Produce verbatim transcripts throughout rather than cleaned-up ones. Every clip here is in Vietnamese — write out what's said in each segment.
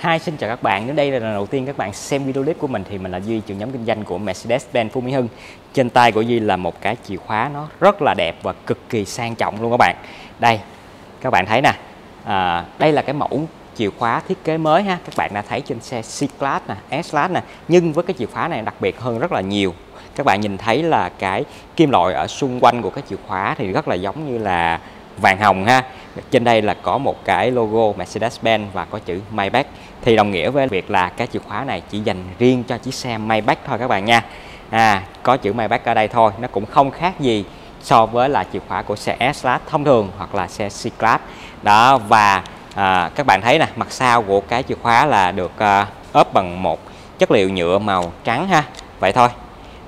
Hi, xin chào các bạn. Nếu đây là lần đầu tiên các bạn xem video clip của mình thì mình là Duy, trưởng nhóm kinh doanh của Mercedes-Benz Phú Mỹ Hưng. Trên tay của Duy là một cái chìa khóa nó rất là đẹp và cực kỳ sang trọng luôn các bạn. Đây, các bạn thấy nè, à, đây là cái mẫu chìa khóa thiết kế mới ha. Các bạn đã thấy trên xe C-Class nè, S-Class nè. Nhưng với cái chìa khóa này đặc biệt hơn rất là nhiều. Các bạn nhìn thấy là cái kim loại ở xung quanh của cái chìa khóa thì rất là giống như là vàng hồng ha. Trên đây là có một cái logo Mercedes-Benz và có chữ Maybach, thì đồng nghĩa với việc là cái chìa khóa này chỉ dành riêng cho chiếc xe Maybach thôi các bạn nha. À, có chữ Maybach ở đây thôi, nó cũng không khác gì so với là chìa khóa của xe S-Class thông thường hoặc là xe C-Class đó. Và à, các bạn thấy nè, mặt sau của cái chìa khóa là được à, ốp bằng một chất liệu nhựa màu trắng ha. Vậy thôi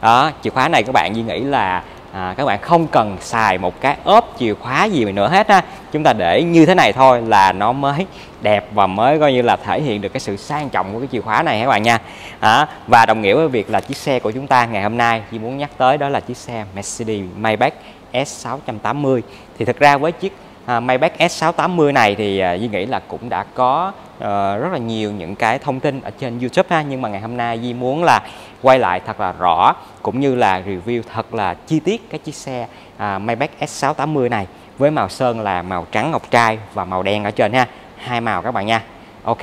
đó, chìa khóa này các bạn Duy nghĩ là À, các bạn không cần xài một cái ốp chìa khóa gì nữa hết á. Chúng ta để như thế này thôi là nó mới đẹp và mới coi như là thể hiện được cái sự sang trọng của cái chìa khóa này các bạn nha. à, Và đồng nghĩa với việc là chiếc xe của chúng ta ngày hôm nay chỉ muốn nhắc tới đó là chiếc xe Mercedes Maybach S sáu tám mươi. Thì thật ra với chiếc à, Maybach S sáu tám mươi này thì à, Duy nghĩ là cũng đã có à, rất là nhiều những cái thông tin ở trên YouTube ha. Nhưng mà ngày hôm nay Duy muốn là quay lại thật là rõ cũng như là review thật là chi tiết cái chiếc xe à, Maybach S sáu tám mươi này, với màu sơn là màu trắng ngọc trai và màu đen ở trên ha, hai màu các bạn nha. Ok,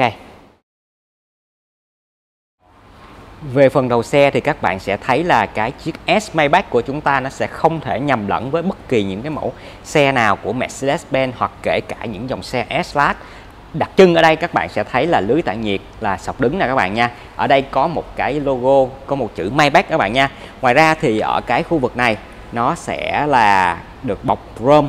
về phần đầu xe thì các bạn sẽ thấy là cái chiếc S Maybach của chúng ta nó sẽ không thể nhầm lẫn với bất kỳ những cái mẫu xe nào của Mercedes-Benz hoặc kể cả những dòng xe S-Class. Đặc trưng ở đây các bạn sẽ thấy là lưới tản nhiệt là sọc đứng nè các bạn nha. Ở đây có một cái logo, có một chữ Maybach các bạn nha. Ngoài ra thì ở cái khu vực này nó sẽ là được bọc chrome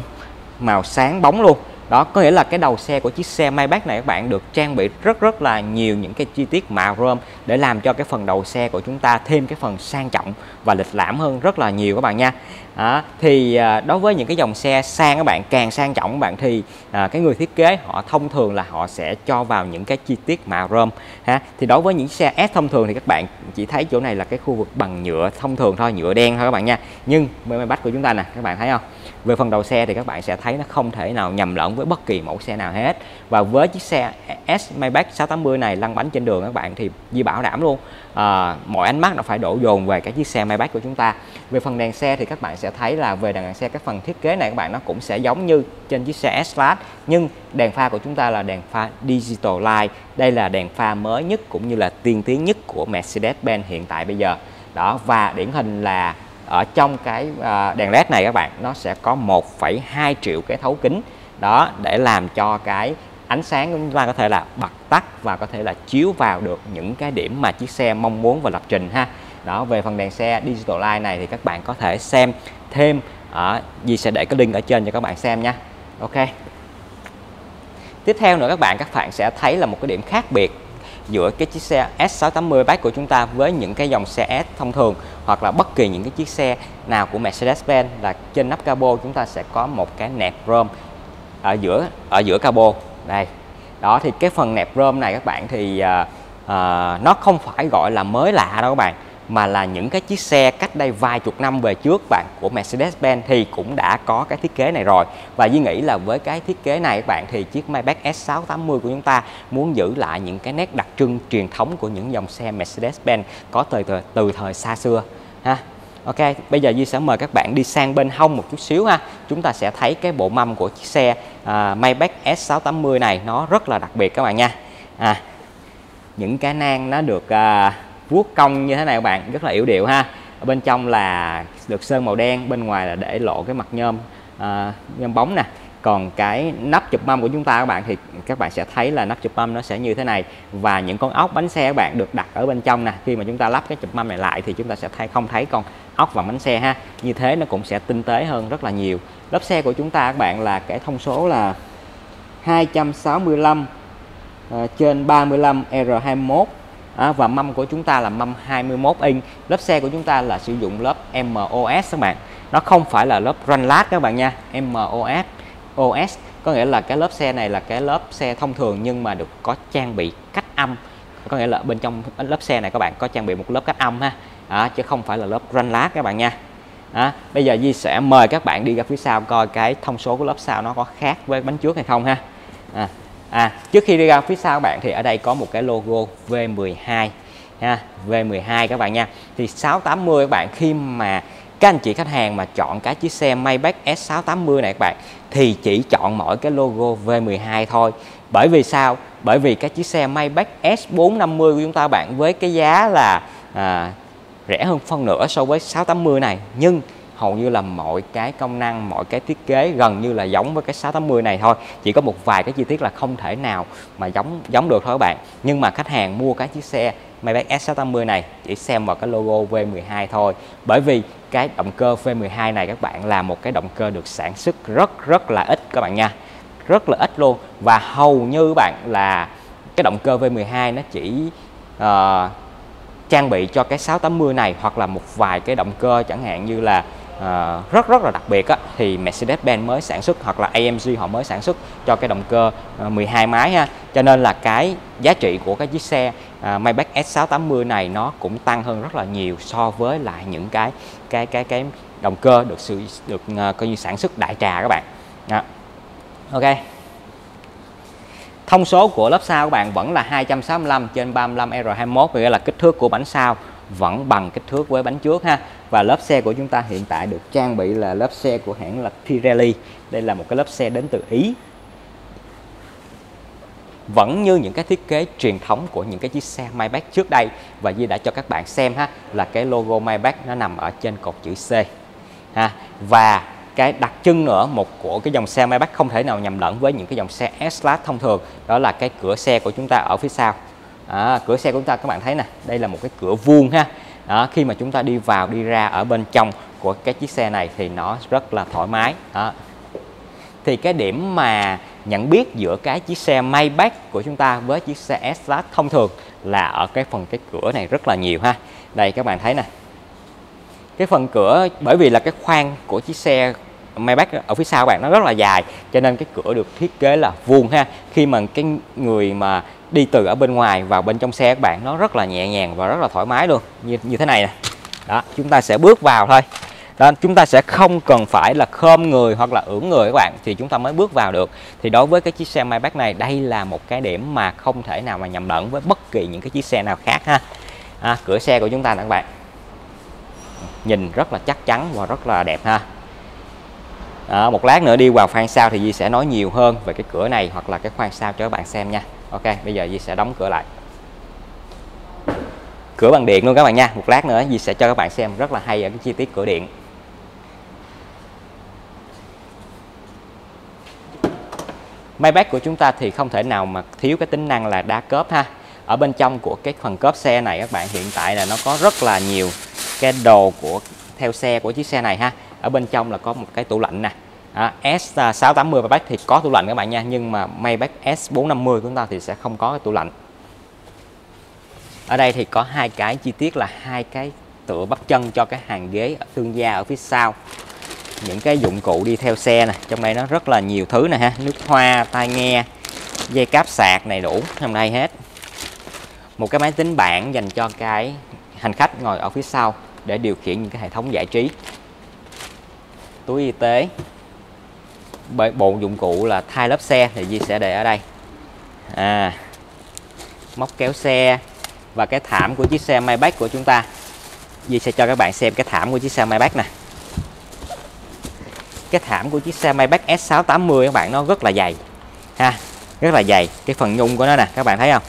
màu sáng bóng luôn. Đó, có nghĩa là cái đầu xe của chiếc xe Maybach này các bạn được trang bị rất rất là nhiều những cái chi tiết mạ chrome để làm cho cái phần đầu xe của chúng ta thêm cái phần sang trọng và lịch lãm hơn rất là nhiều các bạn nha. À, thì đối với những cái dòng xe sang các bạn, càng sang trọng các bạn thì à, cái người thiết kế họ thông thường là họ sẽ cho vào những cái chi tiết mạ chrome ha. Thì đối với những xe S thông thường thì các bạn chỉ thấy chỗ này là cái khu vực bằng nhựa thông thường thôi, nhựa đen thôi các bạn nha. Nhưng Maybach của chúng ta nè, các bạn thấy không? Về phần đầu xe thì các bạn sẽ thấy nó không thể nào nhầm lẫn với bất kỳ mẫu xe nào hết. Và với chiếc xe S Maybach sáu tám mươi này lăn bánh trên đường các bạn thì Duy bảo đảm luôn à, mọi ánh mắt nó phải đổ dồn về cái chiếc xe Maybach của chúng ta. Về phần đèn xe thì các bạn sẽ thấy là về đèn xe, cái phần thiết kế này các bạn nó cũng sẽ giống như trên chiếc xe S-Class, nhưng đèn pha của chúng ta là đèn pha Digital Light. Đây là đèn pha mới nhất cũng như là tiên tiến nhất của Mercedes-Benz hiện tại bây giờ đó. Và điển hình là ở trong cái đèn led này các bạn, nó sẽ có một phẩy hai triệu cái thấu kính đó, để làm cho cái ánh sáng chúng ta có thể là bật tắt và có thể là chiếu vào được những cái điểm mà chiếc xe mong muốn và lập trình ha. Đó, về phần đèn xe Digital Light này thì các bạn có thể xem thêm ở, Duy sẽ để cái link ở trên cho các bạn xem nha. Ok, tiếp theo nữa các bạn, các bạn sẽ thấy là một cái điểm khác biệt giữa cái chiếc xe S sáu tám mươi Maybach của chúng ta với những cái dòng xe S thông thường hoặc là bất kỳ những cái chiếc xe nào của Mercedes-Benz là trên nắp cabo chúng ta sẽ có một cái nẹp chrome ở giữa ở giữa cabo đây. Đó, thì cái phần nẹp chrome này các bạn thì à, à, nó không phải gọi là mới lạ đâu các bạn, mà là những cái chiếc xe cách đây vài chục năm về trước bạn của Mercedes-Benz thì cũng đã có cái thiết kế này rồi. Và Duy nghĩ là với cái thiết kế này các bạn thì chiếc Maybach S sáu tám mươi của chúng ta muốn giữ lại những cái nét đặc trưng truyền thống của những dòng xe Mercedes-Benz có từ, từ từ thời xa xưa ha. Ok, bây giờ Duy sẽ mời các bạn đi sang bên hông một chút xíu ha. Chúng ta sẽ thấy cái bộ mâm của chiếc xe uh, Maybach S sáu tám mươi này nó rất là đặc biệt các bạn nha. À, những cái nang nó được uh, vuốt cong như thế này các bạn, rất là yểu điệu ha. Ở bên trong là được sơn màu đen, bên ngoài là để lộ cái mặt nhôm à, nhôm bóng nè. Còn cái nắp chụp mâm của chúng ta các bạn thì các bạn sẽ thấy là nắp chụp mâm nó sẽ như thế này, và những con ốc bánh xe các bạn được đặt ở bên trong nè. Khi mà chúng ta lắp cái chụp mâm này lại thì chúng ta sẽ thấy không thấy con ốc và bánh xe ha. Như thế nó cũng sẽ tinh tế hơn rất là nhiều. Lớp xe của chúng ta các bạn là cái thông số là hai sáu lăm trên ba mươi lăm R hai mốt. À, và mâm của chúng ta là mâm hai mươi mốt inch. Lớp xe của chúng ta là sử dụng lớp em ô ét các bạn. Nó không phải là lớp ranh lát các bạn nha. em ô ét ô ét có nghĩa là cái lớp xe này là cái lớp xe thông thường nhưng mà được có trang bị cách âm. Có nghĩa là bên trong lớp xe này các bạn có trang bị một lớp cách âm ha. À, chứ không phải là lớp ranh lát các bạn nha. À, bây giờ Duy sẽ mời các bạn đi ra phía sau coi cái thông số của lớp sau nó có khác với bánh trước hay không ha. À, À, trước khi đi ra phía sau các bạn thì ở đây có một cái logo V mười hai ha, V mười hai các bạn nha. Thì sáu tám mươi các bạn, khi mà các anh chị khách hàng mà chọn cái chiếc xe Maybach S sáu tám mươi này các bạn, thì chỉ chọn mỗi cái logo V mười hai thôi. Bởi vì sao? Bởi vì cái chiếc xe Maybach S bốn năm mươi của chúng ta bạn, với cái giá là à, rẻ hơn phân nửa so với sáu tám mươi này, nhưng hầu như là mọi cái công năng, mọi cái thiết kế gần như là giống với cái sáu tám mươi này thôi. Chỉ có một vài cái chi tiết là không thể nào mà giống giống được thôi các bạn. Nhưng mà khách hàng mua cái chiếc xe Maybach S sáu tám mươi này chỉ xem vào cái logo V mười hai thôi. Bởi vì cái động cơ V mười hai này các bạn là một cái động cơ được sản xuất rất rất là ít các bạn nha. Rất là ít luôn. Và hầu như bạn là cái động cơ V mười hai nó chỉ uh, trang bị cho cái sáu tám mươi này, hoặc là một vài cái động cơ chẳng hạn như là À, rất rất là đặc biệt á, thì Mercedes-Benz mới sản xuất, hoặc là a em giê họ mới sản xuất cho cái động cơ mười hai máy ha. Cho nên là cái giá trị của cái chiếc xe à, Maybach S sáu tám mươi này nó cũng tăng hơn rất là nhiều so với lại những cái cái cái cái động cơ được sự được uh, coi như sản xuất đại trà các bạn. Đó. Ok. Thông số của lớp sau các bạn vẫn là hai trăm sáu mươi lăm trên ba mươi lăm R hai mươi mốt, nghĩa là kích thước của bánh sau vẫn bằng kích thước với bánh trước ha. Và lớp xe của chúng ta hiện tại được trang bị là lớp xe của hãng là Pirelli. Đây là một cái lớp xe đến từ Ý. Vẫn như những cái thiết kế truyền thống của những cái chiếc xe Maybach trước đây, và Duy đã cho các bạn xem ha, là cái logo Maybach nó nằm ở trên cột chữ C ha. Và cái đặc trưng nữa một của cái dòng xe Maybach không thể nào nhầm lẫn với những cái dòng xe S-Class thông thường, đó là cái cửa xe của chúng ta ở phía sau. À, cửa xe của chúng ta các bạn thấy nè, đây là một cái cửa vuông ha. Đó, khi mà chúng ta đi vào đi ra ở bên trong của cái chiếc xe này thì nó rất là thoải mái. Đó. Thì cái điểm mà nhận biết giữa cái chiếc xe Maybach của chúng ta với chiếc xe S-Class thông thường là ở cái phần cái cửa này rất là nhiều ha. Đây các bạn thấy nè, cái phần cửa, bởi vì là cái khoang của chiếc xe Maybach ở phía sau bạn nó rất là dài, cho nên cái cửa được thiết kế là vuông ha. Khi mà cái người mà đi từ ở bên ngoài vào bên trong xe các bạn, nó rất là nhẹ nhàng và rất là thoải mái luôn, như như thế này nè. Đó, chúng ta sẽ bước vào thôi. Đó, chúng ta sẽ không cần phải là khom người hoặc là ưỡn người các bạn thì chúng ta mới bước vào được. Thì đối với cái chiếc xe Maybach này, đây là một cái điểm mà không thể nào mà nhầm lẫn với bất kỳ những cái chiếc xe nào khác ha. À, cửa xe của chúng ta nè các bạn, nhìn rất là chắc chắn và rất là đẹp ha. À, một lát nữa đi vào khoang sau thì Duy sẽ nói nhiều hơn về cái cửa này hoặc là cái khoang sau cho các bạn xem nha. Ok, bây giờ Duy sẽ đóng cửa lại. Cửa bằng điện luôn các bạn nha. Một lát nữa Duy sẽ cho các bạn xem rất là hay ở cái chi tiết cửa điện. Maybach của chúng ta thì không thể nào mà thiếu cái tính năng là đa cốp ha. Ở bên trong của cái phần cốp xe này các bạn, hiện tại là nó có rất là nhiều cái đồ của theo xe của chiếc xe này ha. Ở bên trong là có một cái tủ lạnh nè. À, S sáu tám mươi Maybach thì có tủ lạnh các bạn nha, nhưng mà Maybach S bốn năm mươi của chúng ta thì sẽ không có cái tủ lạnh. Ở đây thì có hai cái chi tiết là hai cái tựa bắp chân cho cái hàng ghế thương gia ở phía sau. Những cái dụng cụ đi theo xe nè, trong đây nó rất là nhiều thứ nè ha, nước hoa, tai nghe, dây cáp sạc này đủ hôm nay hết. Một cái máy tính bảng dành cho cái hành khách ngồi ở phía sau để điều khiển những cái hệ thống giải trí. Túi y tế, bộ dụng cụ là thay lốp xe thì Duy sẽ để ở đây. À, móc kéo xe và cái thảm của chiếc xe Maybach của chúng ta. Duy sẽ cho các bạn xem cái thảm của chiếc xe Maybach nè. Cái thảm của chiếc xe Maybach S sáu tám mươi các bạn, nó rất là dày ha, rất là dày. Cái phần nhung của nó nè các bạn thấy không,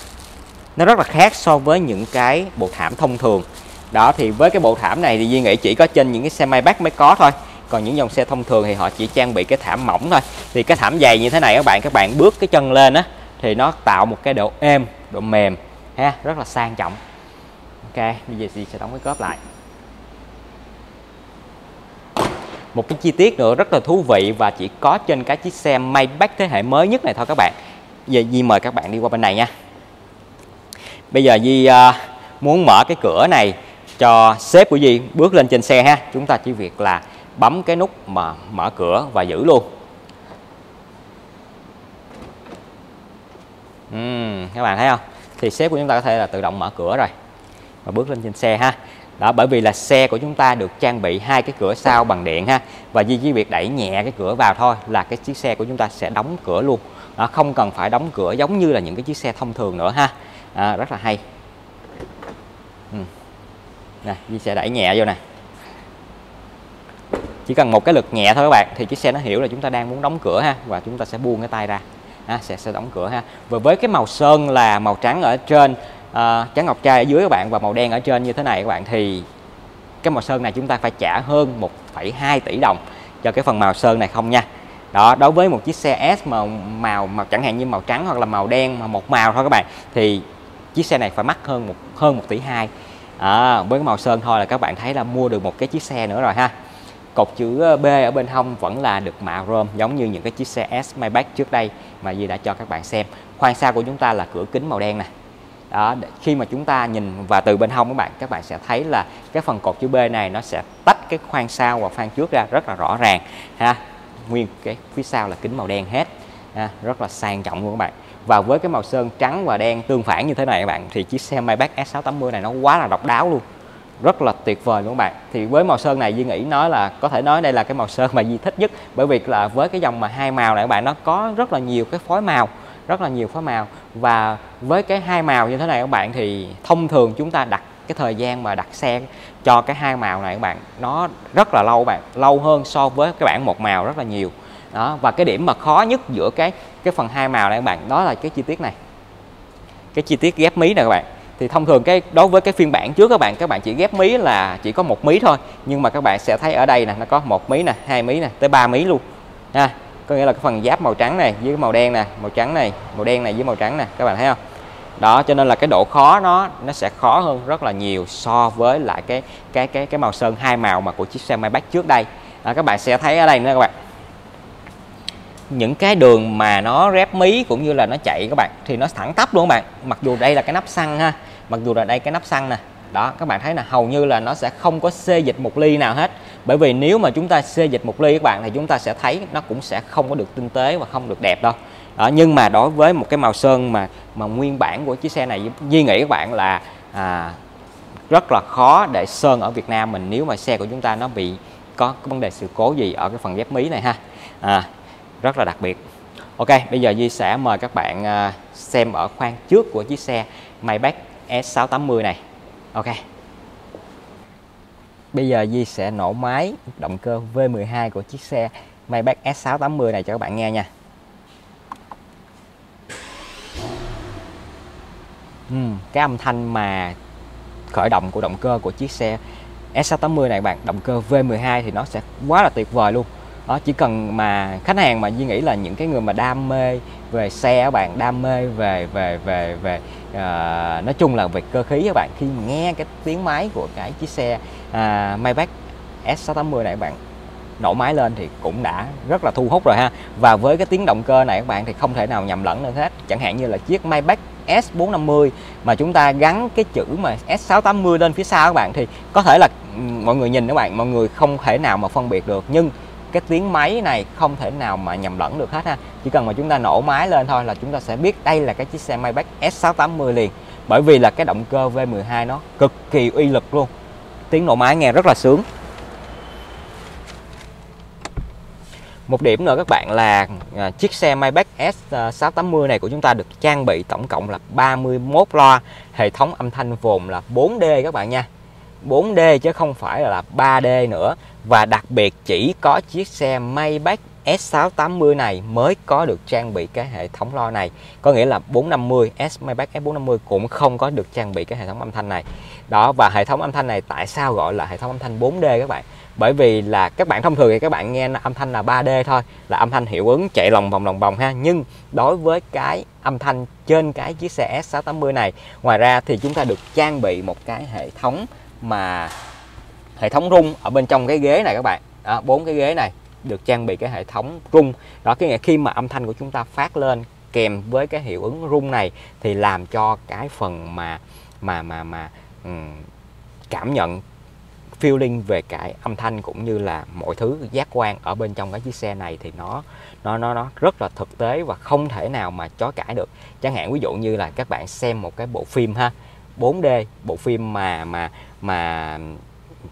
nó rất là khác so với những cái bộ thảm thông thường. Đó, thì với cái bộ thảm này thì Duy nghĩ chỉ có trên những cái xe Maybach mới có thôi. Còn những dòng xe thông thường thì họ chỉ trang bị cái thảm mỏng thôi. Thì cái thảm dày như thế này các bạn, các bạn bước cái chân lên á thì nó tạo một cái độ êm, độ mềm ha, rất là sang trọng. Ok, bây giờ Duy sẽ đóng cái cốp lại. Một cái chi tiết nữa rất là thú vị và chỉ có trên cái chiếc xe Maybach thế hệ mới nhất này thôi các bạn. Giờ Duy mời các bạn đi qua bên này nha. Bây giờ Duy uh, muốn mở cái cửa này cho sếp của Duy bước lên trên xe ha. Chúng ta chỉ việc là bấm cái nút mà mở cửa và giữ luôn. Uhm, các bạn thấy không? Thì sếp của chúng ta có thể là tự động mở cửa rồi và bước lên trên xe ha. Đó, bởi vì là xe của chúng ta được trang bị hai cái cửa sau bằng điện ha, và Duy chỉ việc đẩy nhẹ cái cửa vào thôi là cái chiếc xe của chúng ta sẽ đóng cửa luôn. à, không cần phải đóng cửa giống như là những cái chiếc xe thông thường nữa ha. À, rất là hay. Ừ. Này, chiếc xe đẩy nhẹ vô nè, chỉ cần một cái lực nhẹ thôi các bạn thì chiếc xe nó hiểu là chúng ta đang muốn đóng cửa ha, và chúng ta sẽ buông cái tay ra, à, sẽ sẽ đóng cửa ha. Và với cái màu sơn là màu trắng ở trên, à, trắng ngọc trai ở dưới các bạn, và màu đen ở trên như thế này các bạn, thì cái màu sơn này chúng ta phải trả hơn một phẩy hai tỷ đồng cho cái phần màu sơn này không nha. Đó, đối với một chiếc xe S màu màu, màu chẳng hạn như màu trắng hoặc là màu đen mà một màu thôi các bạn, thì chiếc xe này phải mắc hơn một hơn một tỷ hai. À, với cái màu sơn thôi là các bạn thấy là mua được một cái chiếc xe nữa rồi ha. Cột chữ B ở bên hông vẫn là được mạ rôm giống như những cái chiếc xe S Maybach trước đây mà Duy đã cho các bạn xem. Khoang sau của chúng ta là cửa kính màu đen nè. Đó, khi mà chúng ta nhìn vào từ bên hông các bạn, các bạn sẽ thấy là cái phần cột chữ B này nó sẽ tách cái khoang sau và khoang trước ra rất là rõ ràng ha. Nguyên cái phía sau là kính màu đen hết ha, rất là sang trọng luôn các bạn. Và với cái màu sơn trắng và đen tương phản như thế này các bạn, thì chiếc xe Maybach S sáu tám mươi này nó quá là độc đáo luôn, rất là tuyệt vời luôn các bạn. Thì với màu sơn này Duy nghĩ nói là có thể nói đây là cái màu sơn mà Duy thích nhất, bởi vì là với cái dòng mà hai màu này các bạn, nó có rất là nhiều cái phối màu, rất là nhiều phối màu. Và với cái hai màu như thế này các bạn, thì thông thường chúng ta đặt cái thời gian mà đặt xe cho cái hai màu này các bạn nó rất là lâu các bạn, lâu hơn so với cái bản một màu rất là nhiều. Đó, và cái điểm mà khó nhất giữa cái cái phần hai màu này các bạn, đó là cái chi tiết này, cái chi tiết ghép mí này các bạn. Thì thông thường cái đối với cái phiên bản trước các bạn, các bạn chỉ ghép mí là chỉ có một mí thôi, nhưng mà các bạn sẽ thấy ở đây nè, nó có một mí nè, hai mí nè, tới ba mí luôn ha. Có nghĩa là cái phần giáp màu trắng này với màu đen nè, màu trắng này, màu đen này với màu trắng nè, các bạn thấy không? Đó, cho nên là cái độ khó nó nó sẽ khó hơn rất là nhiều so với lại cái cái cái cái màu sơn hai màu mà của chiếc xe Maybach trước đây. À, các bạn sẽ thấy ở đây nữa các bạn, những cái đường mà nó rép mí cũng như là nó chạy các bạn thì nó thẳng tắp luôn các bạn. Mặc dù đây là cái nắp xăng ha, mặc dù là đây cái nắp xăng nè, đó các bạn thấy là hầu như là nó sẽ không có xê dịch một ly nào hết, bởi vì nếu mà chúng ta xê dịch một ly các bạn thì chúng ta sẽ thấy nó cũng sẽ không có được tinh tế và không được đẹp đâu. Đó, nhưng mà đối với một cái màu sơn mà mà nguyên bản của chiếc xe này, Duy nghĩ các bạn là à, rất là khó để sơn ở Việt Nam mình nếu mà xe của chúng ta nó bị có cái vấn đề sự cố gì ở cái phần ghép mí này ha. À, rất là đặc biệt. Ok, bây giờ Duy sẽ mời các bạn xem ở khoang trước của chiếc xe Maybach S sáu tám mươi này. Ok, bây giờ Duy sẽ nổ máy động cơ V mười hai của chiếc xe Maybach S sáu tám mươi này cho các bạn nghe nha. Ừ, cái âm thanh mà khởi động của động cơ của chiếc xe S sáu tám mươi này các bạn, động cơ V mười hai thì nó sẽ quá là tuyệt vời luôn. Đó, chỉ cần mà khách hàng mà Duy nghĩ là những cái người mà đam mê về xe các bạn, đam mê về về về về à, nói chung là về cơ khí các bạn, khi mà nghe cái tiếng máy của cái chiếc xe à, Maybach S sáu tám mươi này các bạn, nổ máy lên thì cũng đã rất là thu hút rồi ha. Và với cái tiếng động cơ này các bạn thì không thể nào nhầm lẫn được hết. Chẳng hạn như là chiếc Maybach S bốn năm mươi mà chúng ta gắn cái chữ mà S sáu tám mươi lên phía sau các bạn, thì có thể là mọi người nhìn các bạn, mọi người không thể nào mà phân biệt được, nhưng cái tiếng máy này không thể nào mà nhầm lẫn được hết ha. Chỉ cần mà chúng ta nổ máy lên thôi là chúng ta sẽ biết đây là cái chiếc xe Maybach S sáu tám mươi liền, bởi vì là cái động cơ V mười hai nó cực kỳ uy lực luôn. Tiếng nổ máy nghe rất là sướng. Một điểm nữa các bạn là chiếc xe Maybach S sáu tám mươi này của chúng ta được trang bị tổng cộng là ba mươi mốt loa, hệ thống âm thanh vồn là bốn D các bạn nha, bốn D chứ không phải là ba D nữa. Và đặc biệt chỉ có chiếc xe Maybach S sáu tám mươi này mới có được trang bị cái hệ thống loa này, có nghĩa là bốn năm mươi S Maybach S bốn năm mươi cũng không có được trang bị cái hệ thống âm thanh này. Đó, và hệ thống âm thanh này tại sao gọi là hệ thống âm thanh bốn D các bạn? Bởi vì là các bạn thông thường thì các bạn nghe âm thanh là ba D thôi, là âm thanh hiệu ứng chạy lòng vòng lòng vòng ha, nhưng đối với cái âm thanh trên cái chiếc xe S sáu tám mươi này, ngoài ra thì chúng ta được trang bị một cái hệ thống mà hệ thống rung ở bên trong cái ghế này các bạn. Đó, bốn cái ghế này được trang bị cái hệ thống rung. Đó, cái nghĩa khi mà âm thanh của chúng ta phát lên kèm với cái hiệu ứng rung này thì làm cho cái phần mà mà mà mà um, cảm nhận feeling về cái âm thanh cũng như là mọi thứ giác quan ở bên trong cái chiếc xe này thì nó nó nó nó rất là thực tế và không thể nào mà chối cãi được. Chẳng hạn ví dụ như là các bạn xem một cái bộ phim ha, bốn D, bộ phim mà mà mà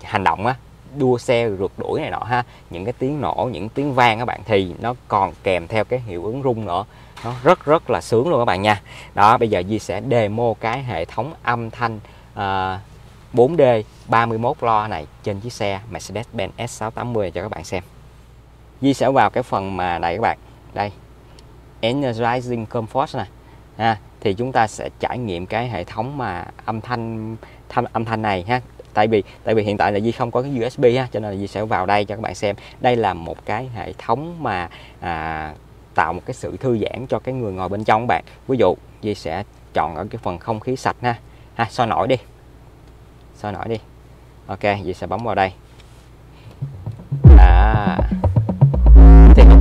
hành động á, đua xe rượt đuổi này nọ ha, những cái tiếng nổ, những tiếng vang các bạn, thì nó còn kèm theo cái hiệu ứng rung nữa. Nó rất rất là sướng luôn các bạn nha. Đó, bây giờ Di sẽ demo cái hệ thống âm thanh uh, bốn D ba mươi mốt loa này trên chiếc xe Mercedes-Benz S sáu tám mươi cho các bạn xem. Di sẽ vào cái phần mà này các bạn. Đây, Energizing Comfort nè. À, thì chúng ta sẽ trải nghiệm cái hệ thống mà âm thanh thanh âm thanh này ha. Tại vì tại vì hiện tại là Di không có cái u ét bê ha, cho nên là Di sẽ vào đây cho các bạn xem. Đây là một cái hệ thống mà à, tạo một cái sự thư giãn cho cái người ngồi bên trong các bạn. Ví dụ Di sẽ chọn ở cái phần không khí sạch ha. Ha, soi nổi đi. Soi nổi đi. Ok, Di sẽ bấm vào đây. À,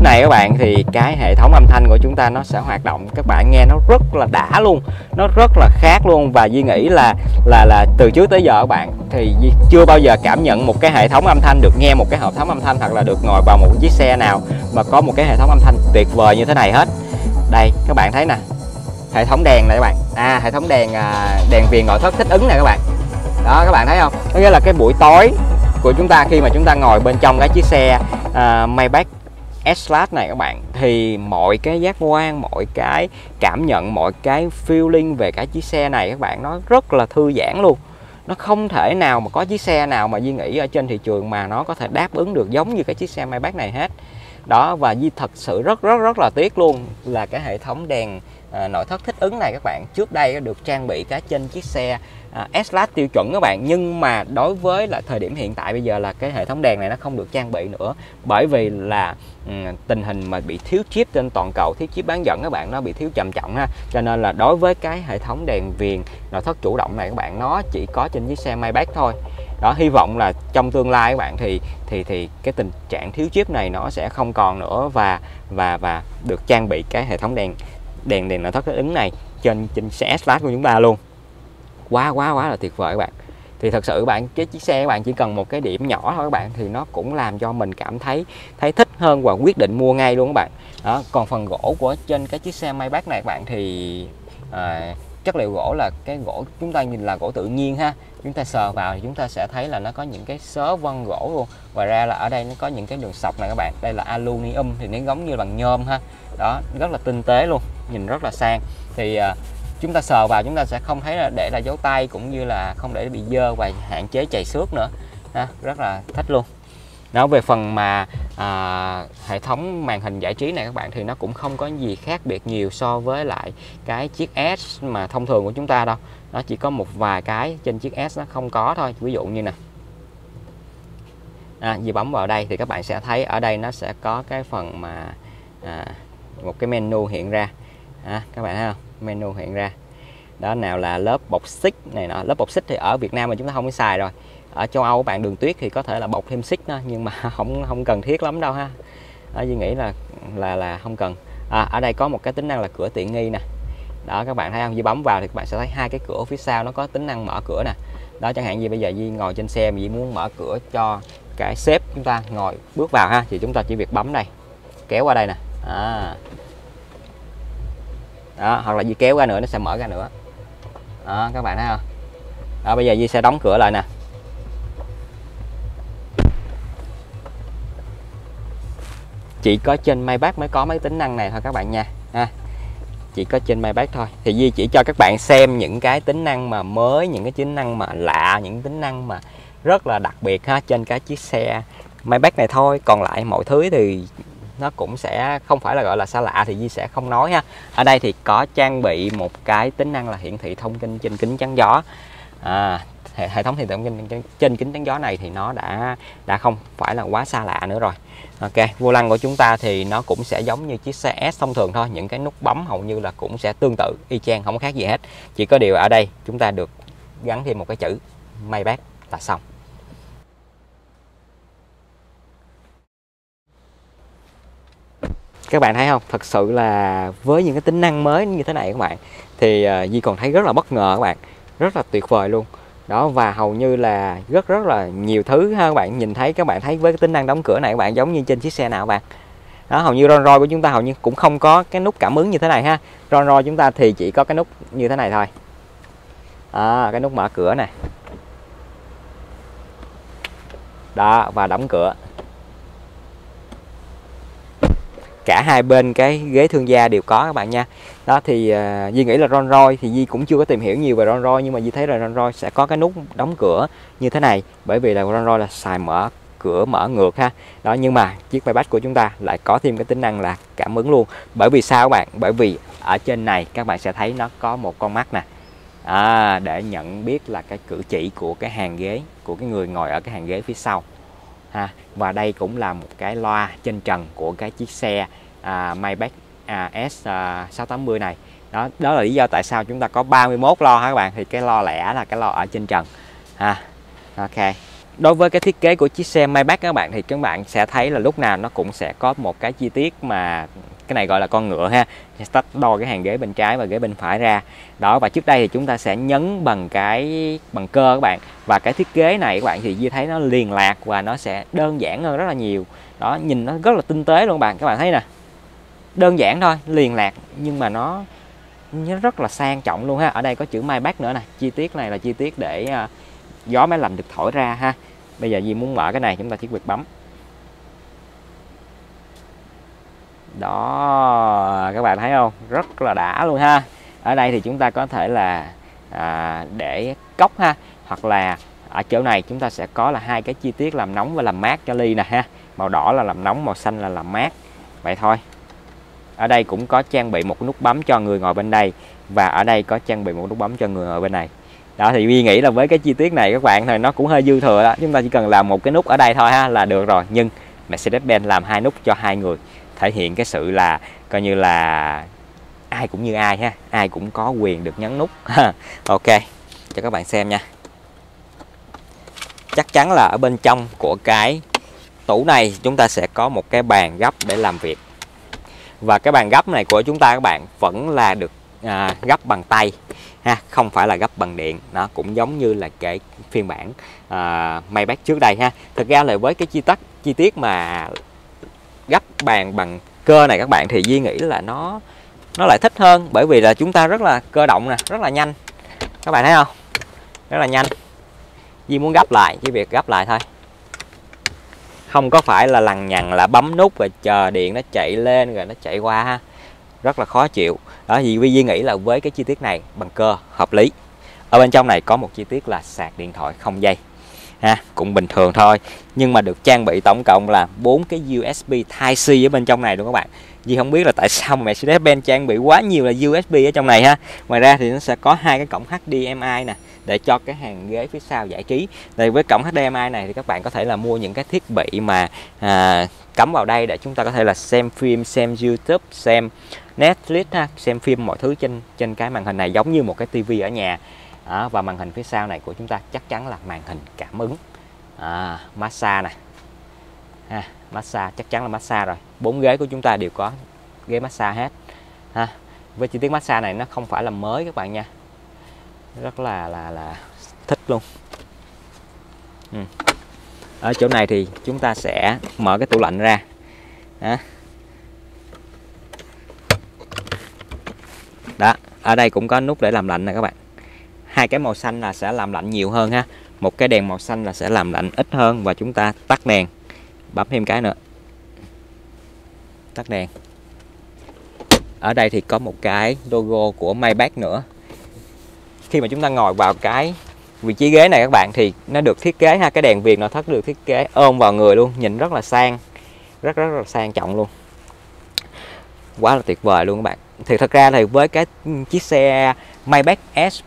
này các bạn, thì cái hệ thống âm thanh của chúng ta nó sẽ hoạt động, các bạn nghe nó rất là đã luôn, nó rất là khác luôn. Và Duy nghĩ là là là từ trước tới giờ các bạn, thì Duy chưa bao giờ cảm nhận một cái hệ thống âm thanh, được nghe một cái hệ thống âm thanh hoặc là được ngồi vào một chiếc xe nào mà có một cái hệ thống âm thanh tuyệt vời như thế này hết. Đây các bạn thấy nè, hệ thống đèn này các bạn, à hệ thống đèn đèn viền nội thất thích ứng này các bạn. Đó các bạn thấy không, có nghĩa là cái buổi tối của chúng ta khi mà chúng ta ngồi bên trong cái chiếc xe uh, Maybach S-Class này các bạn, thì mọi cái giác quan, mọi cái cảm nhận, mọi cái feeling về cả chiếc xe này các bạn, nó rất là thư giãn luôn. Nó không thể nào mà có chiếc xe nào mà Duy nghĩ ở trên thị trường mà nó có thể đáp ứng được giống như cái chiếc xe Maybach này hết. Đó, và Duy thật sự rất rất rất là tiếc luôn là cái hệ thống đèn à, nội thất thích ứng này các bạn, trước đây được trang bị cái trên chiếc xe à, S-Class tiêu chuẩn các bạn. Nhưng mà đối với là thời điểm hiện tại bây giờ là cái hệ thống đèn này nó không được trang bị nữa, bởi vì là um, tình hình mà bị thiếu chip trên toàn cầu, thiếu chip bán dẫn các bạn, nó bị thiếu trầm trọng ha. Cho nên là đối với cái hệ thống đèn viền nội thất chủ động này các bạn, nó chỉ có trên chiếc xe Maybach thôi. Đó, hy vọng là trong tương lai các bạn thì thì thì cái tình trạng thiếu chip này nó sẽ không còn nữa, và và và được trang bị cái hệ thống đèn đèn đèn nội thất thích ứng này trên trên xe S-Class của chúng ta luôn. Quá quá quá là tuyệt vời các bạn. Thì thật sự các bạn, cái chiếc xe các bạn chỉ cần một cái điểm nhỏ thôi các bạn, thì nó cũng làm cho mình cảm thấy thấy thích hơn và quyết định mua ngay luôn các bạn. Đó, còn phần gỗ của trên cái chiếc xe Maybach này các bạn, thì à, chất liệu gỗ là cái gỗ chúng ta nhìn là gỗ tự nhiên ha. Chúng ta sờ vào thì chúng ta sẽ thấy là nó có những cái sớ vân gỗ luôn. Ngoài ra là ở đây nó có những cái đường sọc này các bạn. Đây là aluminium thì nó giống như bằng nhôm ha. Đó, rất là tinh tế luôn, nhìn rất là sang. Thì à, chúng ta sờ vào chúng ta sẽ không thấy là để là dấu tay, cũng như là không để bị dơ và hạn chế chày xước nữa ha, rất là thích luôn. Nói về phần mà à, hệ thống màn hình giải trí này các bạn, thì nó cũng không có gì khác biệt nhiều so với lại cái chiếc S mà thông thường của chúng ta đâu. Nó chỉ có một vài cái trên chiếc S nó không có thôi. Ví dụ như nè, à, Duy bấm vào đây thì các bạn sẽ thấy ở đây nó sẽ có cái phần mà à, một cái menu hiện ra à, các bạn thấy không, menu hiện ra. Đó, nào là lớp bọc xích này nọ. Lớp bọc xích thì ở Việt Nam mà chúng ta không có xài rồi. Ở châu Âu các bạn, đường tuyết thì có thể là bọc thêm xích đó, nhưng mà không không cần thiết lắm đâu ha. Đó, Duy nghĩ là là là không cần. À, ở đây có một cái tính năng là cửa tiện nghi nè. Đó các bạn thấy không, Duy bấm vào thì các bạn sẽ thấy hai cái cửa phía sau nó có tính năng mở cửa nè. Đó, chẳng hạn như bây giờ Duy ngồi trên xe mà Duy muốn mở cửa cho cái sếp chúng ta ngồi bước vào ha, thì chúng ta chỉ việc bấm đây, kéo qua đây nè. À. Đó, hoặc là Duy kéo ra nữa nó sẽ mở ra nữa. Đó, các bạn thấy không? Đó, bây giờ Duy sẽ đóng cửa lại nè. Chỉ có trên Maybach mới có mấy tính năng này thôi các bạn nha. Ha. Chỉ có trên Maybach thôi. Thì Duy chỉ cho các bạn xem những cái tính năng mà mới, những cái tính năng mà lạ, những tính năng mà rất là đặc biệt ha trên cái chiếc xe Maybach này thôi. Còn lại mọi thứ thì nó cũng sẽ không phải là gọi là xa lạ, thì Duy sẽ không nói ha. Ở đây thì có trang bị một cái tính năng là hiển thị thông tin trên kính chắn gió. À, hệ thống hiển thị thông tin trên kính chắn gió này thì nó đã đã không phải là quá xa lạ nữa rồi. Ok, vô lăng của chúng ta thì nó cũng sẽ giống như chiếc xe S thông thường thôi. Những cái nút bấm hầu như là cũng sẽ tương tự y chang, không khác gì hết. Chỉ có điều ở đây chúng ta được gắn thêm một cái chữ Maybach là xong. Các bạn thấy không, thật sự là với những cái tính năng mới như thế này các bạn, thì uh, Duy còn thấy rất là bất ngờ các bạn, rất là tuyệt vời luôn. Đó, và hầu như là rất rất là nhiều thứ ha các bạn. Nhìn thấy các bạn thấy với cái tính năng đóng cửa này các bạn, giống như trên chiếc xe nào các bạn. Đó, hầu như Rolls Royce của chúng ta hầu như cũng không có cái nút cảm ứng như thế này ha. Rolls Royce chúng ta thì chỉ có cái nút như thế này thôi. À, cái nút mở cửa nè. Đó, và đóng cửa. cả hai bên cái ghế thương gia đều có các bạn nha. Đó thì uh, Duy nghĩ là Rolls Royce thì Duy cũng chưa có tìm hiểu nhiều về Rolls Royce, nhưng mà Duy thấy là Rolls Royce sẽ có cái nút đóng cửa như thế này, bởi vì là Rolls Royce là xài mở cửa mở ngược ha. Đó, nhưng mà chiếc Maybach của chúng ta lại có thêm cái tính năng là cảm ứng luôn. Bởi vì sao các bạn? Bởi vì ở trên này các bạn sẽ thấy nó có một con mắt nè, à, để nhận biết là cái cử chỉ của cái hàng ghế, của cái người ngồi ở cái hàng ghế phía sau ha. Và đây cũng là một cái loa trên trần của cái chiếc xe à, Maybach à, S sáu tám mươi này. Đó, đó là lý do tại sao chúng ta có ba mươi mốt loa ha các bạn. Thì cái loa lẻ là cái loa ở trên trần ha. Ok. Đối với cái thiết kế của chiếc xe Maybach các bạn, thì các bạn sẽ thấy là lúc nào nó cũng sẽ có một cái chi tiết mà cái này gọi là con ngựa ha, tách đôi cái hàng ghế bên trái và ghế bên phải ra. Đó, và trước đây thì chúng ta sẽ nhấn bằng cái bằng cơ các bạn, và cái thiết kế này các bạn thì Duy thấy nó liền lạc và nó sẽ đơn giản hơn rất là nhiều. Đó, nhìn nó rất là tinh tế luôn các bạn. Các bạn thấy nè, đơn giản thôi, liền lạc nhưng mà nó nó rất là sang trọng luôn ha. Ở đây có chữ Maybach nữa nè, chi tiết này là chi tiết để gió máy lạnh được thổi ra ha. Bây giờ Duy muốn mở cái này, chúng ta chỉ việc bấm. Đó, các bạn thấy không? Rất là đã luôn ha. Ở đây thì chúng ta có thể là à, để cốc ha, hoặc là ở chỗ này chúng ta sẽ có là hai cái chi tiết làm nóng và làm mát cho ly nè ha. Màu đỏ là làm nóng, màu xanh là làm mát. Vậy thôi. Ở đây cũng có trang bị một nút bấm cho người ngồi bên đây, và ở đây có trang bị một nút bấm cho người ngồi bên này. Đó thì Duy nghĩ là với cái chi tiết này các bạn thì nó cũng hơi dư thừa đó. Chúng ta chỉ cần làm một cái nút ở đây thôi ha là được rồi. Nhưng Mercedes-Benz làm hai nút cho hai người, thể hiện cái sự là coi như là ai cũng như ai ha, ai cũng có quyền được nhấn nút. Ok, cho các bạn xem nha. Chắc chắn là ở bên trong của cái tủ này chúng ta sẽ có một cái bàn gấp để làm việc. Và cái bàn gấp này của chúng ta các bạn vẫn là được à, gấp bằng tay ha, không phải là gấp bằng điện. Nó cũng giống như là cái phiên bản à, Maybach trước đây ha. Thực ra là với cái chi tiết chi tiết mà gấp bàn bằng cơ này các bạn, thì Duy nghĩ là nó nó lại thích hơn, bởi vì là chúng ta rất là cơ động nè, rất là nhanh. Các bạn thấy không? Rất là nhanh. Duy muốn gấp lại, chỉ việc gấp lại thôi. Không có phải là lằng nhằng là bấm nút và chờ điện nó chạy lên rồi nó chạy qua ha. Rất là khó chịu. Đó thì Duy nghĩ là với cái chi tiết này bằng cơ hợp lý. Ở bên trong này có một chi tiết là sạc điện thoại không dây ha, cũng bình thường thôi, nhưng mà được trang bị tổng cộng là bốn cái u ét bê Type C ở bên trong này luôn các bạn. Duy không biết là tại sao Mercedes-Benz trang bị quá nhiều là u ét bê ở trong này ha. Ngoài ra thì nó sẽ có hai cái cổng H D M I nè, để cho cái hàng ghế phía sau giải trí. Đây với cổng H D M I này thì các bạn có thể là mua những cái thiết bị mà à, cắm vào đây để chúng ta có thể là xem phim, xem YouTube, xem Netflix ha, xem phim mọi thứ trên trên cái màn hình này, giống như một cái tivi ở nhà. À, và màn hình phía sau này của chúng ta chắc chắn là màn hình cảm ứng à, massage nè ha, massage chắc chắn là massage rồi. Bốn ghế của chúng ta đều có ghế massage hết ha. Với chi tiết massage này nó không phải là mới các bạn nha, rất là là là thích luôn. Ừ. Ở chỗ này thì chúng ta sẽ mở cái tủ lạnh ra đó. Đó, ở đây cũng có nút để làm lạnh nè các bạn. Hai cái màu xanh là sẽ làm lạnh nhiều hơn ha. Một cái đèn màu xanh là sẽ làm lạnh ít hơn. Và chúng ta tắt đèn, bấm thêm cái nữa, tắt đèn. Ở đây thì có một cái logo của Maybach nữa. Khi mà chúng ta ngồi vào cái vị trí ghế này các bạn, thì nó được thiết kế ha, cái đèn viền nội thất được thiết kế ôm vào người luôn, nhìn rất là sang, rất rất là sang trọng luôn. Quá là tuyệt vời luôn các bạn. Thì thật ra thì với cái chiếc xe Maybach S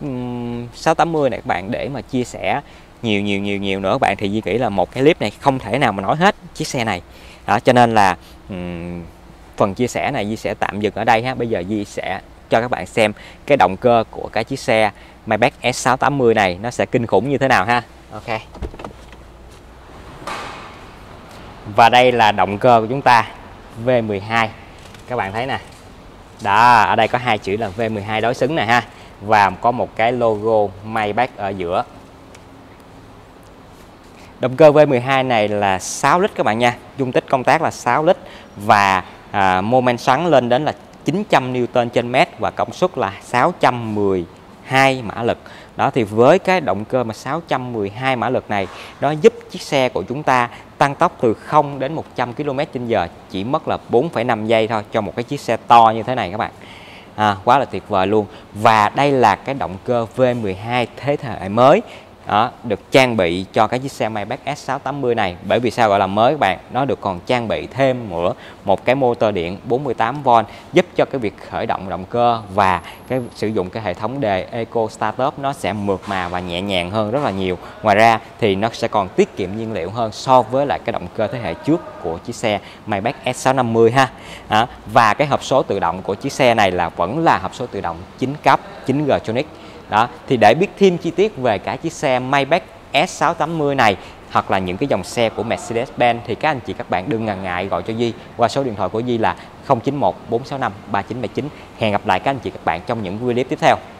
sáu tám mươi này các bạn, để mà chia sẻ nhiều nhiều nhiều nhiều nữa các bạn, thì Duy nghĩ là một cái clip này không thể nào mà nói hết chiếc xe này. Đó, cho nên là um, phần chia sẻ này Duy sẽ tạm dừng ở đây ha. Bây giờ Duy sẽ cho các bạn xem cái động cơ của cái chiếc xe Maybach S sáu tám mươi này nó sẽ kinh khủng như thế nào ha. Ok. Và đây là động cơ của chúng ta, V mười hai. Các bạn thấy nè. Đó, ở đây có hai chữ là V mười hai đối xứng này ha, và có một cái logo Maybach ở giữa. Động cơ V mười hai này là sáu lít các bạn nha, dung tích công tác là sáu lít, và à, mô men xoắn lên đến là chín trăm Newton trên mét, và công suất là sáu trăm mười hai mã lực. Đó thì với cái động cơ mà sáu trăm mười hai mã lực này, nó giúp chiếc xe của chúng ta tăng tốc từ không đến một trăm ki lô mét trên giờ chỉ mất là bốn phẩy năm giây thôi cho một cái chiếc xe to như thế này các bạn. À, quá là tuyệt vời luôn. Và đây là cái động cơ V mười hai thế hệ mới đó, được trang bị cho cái chiếc xe Maybach S sáu tám mươi này. Bởi vì sao gọi là mới các bạn? Nó được còn trang bị thêm nữa một cái motor điện bốn mươi tám vôn giúp cho cái việc khởi động động cơ và cái sử dụng cái hệ thống đề Eco Startup nó sẽ mượt mà và nhẹ nhàng hơn rất là nhiều. Ngoài ra thì nó sẽ còn tiết kiệm nhiên liệu hơn so với lại cái động cơ thế hệ trước của chiếc xe Maybach S sáu năm mươi ha. Đó, và cái hộp số tự động của chiếc xe này là vẫn là hộp số tự động chín cấp chín G Tronic. Đó, thì để biết thêm chi tiết về cả chiếc xe Maybach S sáu tám mươi này hoặc là những cái dòng xe của Mercedes-Benz thì các anh chị các bạn đừng ngần ngại gọi cho Duy qua số điện thoại của Duy là không chín một bốn sáu năm ba chín bảy chín. Hẹn gặp lại các anh chị các bạn trong những video clip tiếp theo.